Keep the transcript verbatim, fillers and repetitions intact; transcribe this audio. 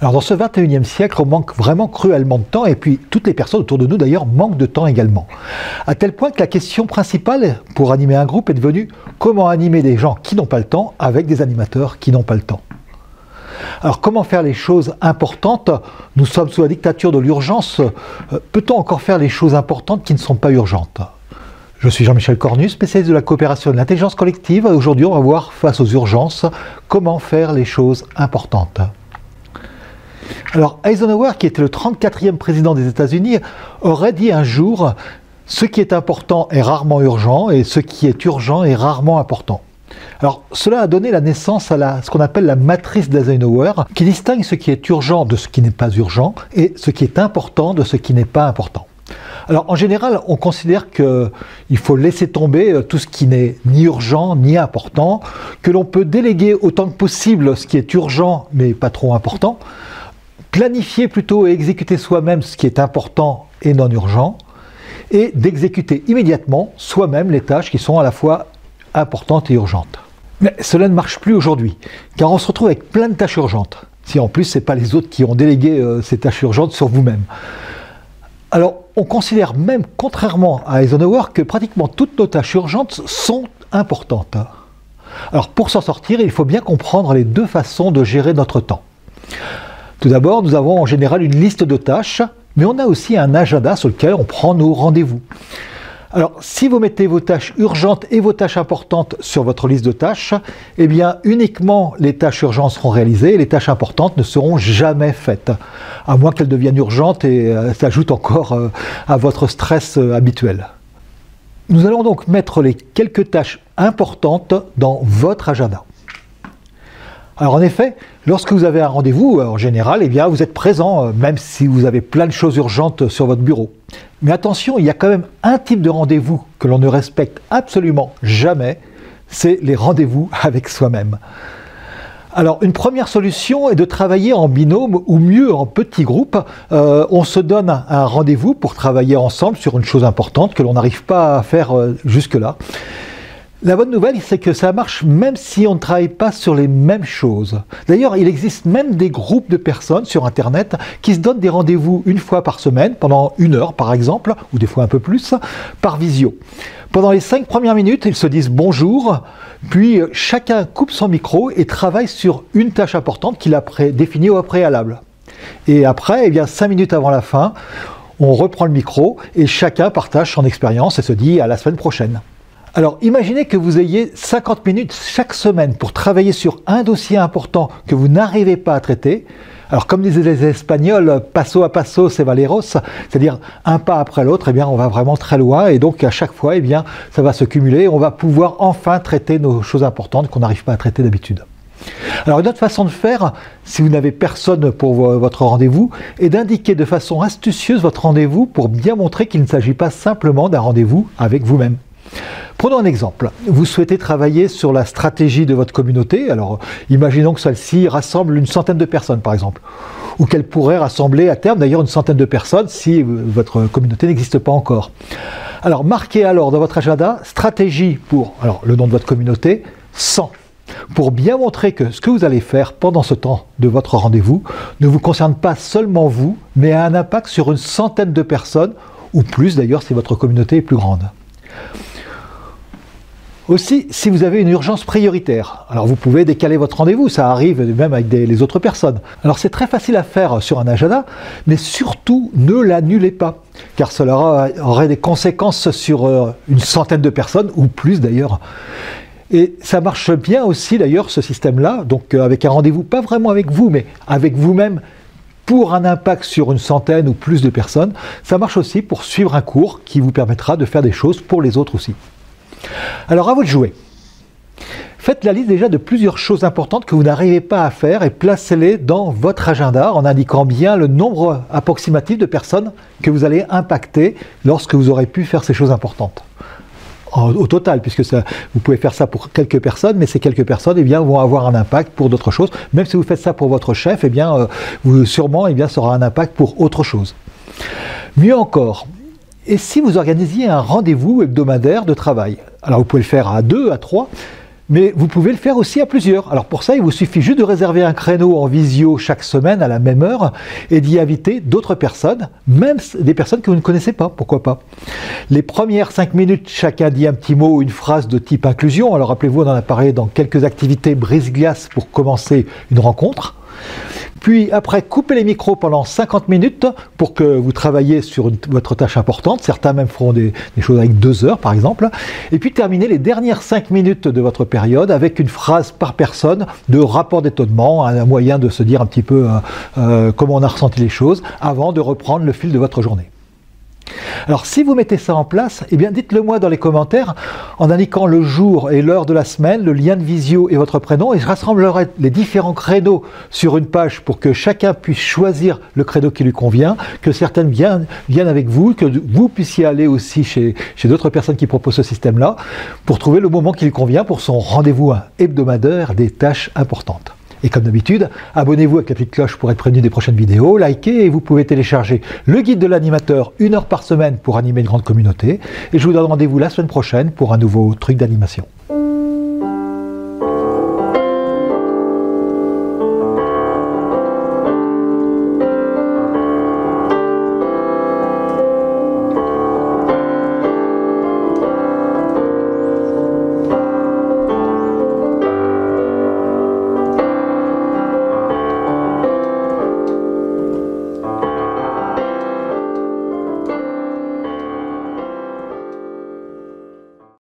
Alors dans ce vingt et unième siècle, on manque vraiment cruellement de temps, et puis toutes les personnes autour de nous d'ailleurs manquent de temps également. À tel point que la question principale pour animer un groupe est devenue comment animer des gens qui n'ont pas le temps avec des animateurs qui n'ont pas le temps. Alors comment faire les choses importantes? Nous sommes sous la dictature de l'urgence. Peut-on encore faire les choses importantes qui ne sont pas urgentes? Je suis Jean-Michel Cornu, spécialiste de la coopération et de l'intelligence collective. Aujourd'hui, on va voir face aux urgences comment faire les choses importantes. Alors Eisenhower, qui était le trente-quatrième président des États-Unis, aurait dit un jour « Ce qui est important est rarement urgent et ce qui est urgent est rarement important ». Alors cela a donné la naissance à la, ce qu'on appelle la matrice d'Eisenhower, qui distingue ce qui est urgent de ce qui n'est pas urgent et ce qui est important de ce qui n'est pas important. Alors en général, on considère qu'il faut laisser tomber tout ce qui n'est ni urgent ni important, que l'on peut déléguer autant que possible ce qui est urgent mais pas trop important, planifier plutôt et exécuter soi-même ce qui est important et non urgent, et d'exécuter immédiatement soi-même les tâches qui sont à la fois importantes et urgentes. Mais cela ne marche plus aujourd'hui, car on se retrouve avec plein de tâches urgentes, si en plus ce n'est pas les autres qui ont délégué euh, ces tâches urgentes sur vous-même. Alors on considère même, contrairement à Eisenhower, que pratiquement toutes nos tâches urgentes sont importantes. Alors pour s'en sortir, il faut bien comprendre les deux façons de gérer notre temps. Tout d'abord, nous avons en général une liste de tâches, mais on a aussi un agenda sur lequel on prend nos rendez-vous. Alors, si vous mettez vos tâches urgentes et vos tâches importantes sur votre liste de tâches, eh bien, uniquement les tâches urgentes seront réalisées et les tâches importantes ne seront jamais faites, à moins qu'elles deviennent urgentes et euh, s'ajoutent encore euh, à votre stress euh, habituel. Nous allons donc mettre les quelques tâches importantes dans votre agenda. Alors en effet, lorsque vous avez un rendez-vous, en général, eh bien, vous êtes présent, même si vous avez plein de choses urgentes sur votre bureau. Mais attention, il y a quand même un type de rendez-vous que l'on ne respecte absolument jamais, c'est les rendez-vous avec soi-même. Alors une première solution est de travailler en binôme ou mieux en petits groupes. Euh, on se donne un rendez-vous pour travailler ensemble sur une chose importante que l'on n'arrive pas à faire euh, jusque-là. La bonne nouvelle, c'est que ça marche même si on ne travaille pas sur les mêmes choses. D'ailleurs, il existe même des groupes de personnes sur Internet qui se donnent des rendez-vous une fois par semaine, pendant une heure par exemple, ou des fois un peu plus, par visio. Pendant les cinq premières minutes, ils se disent bonjour, puis chacun coupe son micro et travaille sur une tâche importante qu'il a définie au préalable. Et après, eh bien, cinq minutes avant la fin, on reprend le micro et chacun partage son expérience et se dit à la semaine prochaine. Alors imaginez que vous ayez cinquante minutes chaque semaine pour travailler sur un dossier important que vous n'arrivez pas à traiter. Alors comme disaient les Espagnols, paso a paso se valeros, c'est-à-dire un pas après l'autre, eh bien on va vraiment très loin et donc à chaque fois eh bien, ça va se cumuler, on va pouvoir enfin traiter nos choses importantes qu'on n'arrive pas à traiter d'habitude. Alors une autre façon de faire, si vous n'avez personne pour votre rendez-vous, est d'indiquer de façon astucieuse votre rendez-vous pour bien montrer qu'il ne s'agit pas simplement d'un rendez-vous avec vous-même. Prenons un exemple, vous souhaitez travailler sur la stratégie de votre communauté, alors imaginons que celle-ci rassemble une centaine de personnes par exemple, ou qu'elle pourrait rassembler à terme d'ailleurs une centaine de personnes si votre communauté n'existe pas encore. Alors marquez alors dans votre agenda stratégie pour alors, le nom de votre communauté, cent, pour bien montrer que ce que vous allez faire pendant ce temps de votre rendez-vous ne vous concerne pas seulement vous, mais a un impact sur une centaine de personnes, ou plus d'ailleurs si votre communauté est plus grande. Aussi, si vous avez une urgence prioritaire, alors vous pouvez décaler votre rendez-vous, ça arrive même avec des, les autres personnes. Alors c'est très facile à faire sur un agenda, mais surtout ne l'annulez pas, car cela aura, aurait des conséquences sur une centaine de personnes, ou plus d'ailleurs. Et ça marche bien aussi d'ailleurs ce système-là, donc avec un rendez-vous, pas vraiment avec vous, mais avec vous-même, pour un impact sur une centaine ou plus de personnes, ça marche aussi pour suivre un cours qui vous permettra de faire des choses pour les autres aussi. Alors à vous de jouer. Faites la liste déjà de plusieurs choses importantes que vous n'arrivez pas à faire et placez-les dans votre agenda en indiquant bien le nombre approximatif de personnes que vous allez impacter lorsque vous aurez pu faire ces choses importantes. Au total, puisque ça, vous pouvez faire ça pour quelques personnes, mais ces quelques personnes eh bien, vont avoir un impact pour d'autres choses. Même si vous faites ça pour votre chef, eh bien, euh, vous, sûrement eh bien, ça aura un impact pour autre chose. Mieux encore, et si vous organisiez un rendez-vous hebdomadaire de travail? Alors vous pouvez le faire à deux, à trois, Mais vous pouvez le faire aussi à plusieurs. Alors pour ça, il vous suffit juste de réserver un créneau en visio chaque semaine à la même heure et d'y inviter d'autres personnes, même des personnes que vous ne connaissez pas, pourquoi pas. Les premières cinq minutes, chacun dit un petit mot ou une phrase de type inclusion. Alors rappelez-vous, on en a parlé dans quelques activités brise-glace pour commencer une rencontre. Puis après, coupez les micros pendant cinquante minutes pour que vous travaillez sur une, votre tâche importante. Certains même feront des, des choses avec deux heures par exemple. Et puis terminez les dernières cinq minutes de votre période avec une phrase par personne de rapport d'étonnement, un moyen de se dire un petit peu euh, euh, comment on a ressenti les choses avant de reprendre le fil de votre journée. Alors si vous mettez ça en place, eh bien dites-le moi dans les commentaires en indiquant le jour et l'heure de la semaine, le lien de visio et votre prénom, et je rassemblerai les différents créneaux sur une page pour que chacun puisse choisir le créneau qui lui convient, que certaines viennent, viennent avec vous, que vous puissiez aller aussi chez, chez d'autres personnes qui proposent ce système-là, pour trouver le moment qui lui convient pour son rendez-vous hebdomadaire des tâches importantes. Et comme d'habitude, abonnez-vous avec la petite cloche pour être prévenu des prochaines vidéos, likez et vous pouvez télécharger le guide de l'animateur une heure par semaine pour animer une grande communauté. Et je vous donne rendez-vous la semaine prochaine pour un nouveau truc d'animation.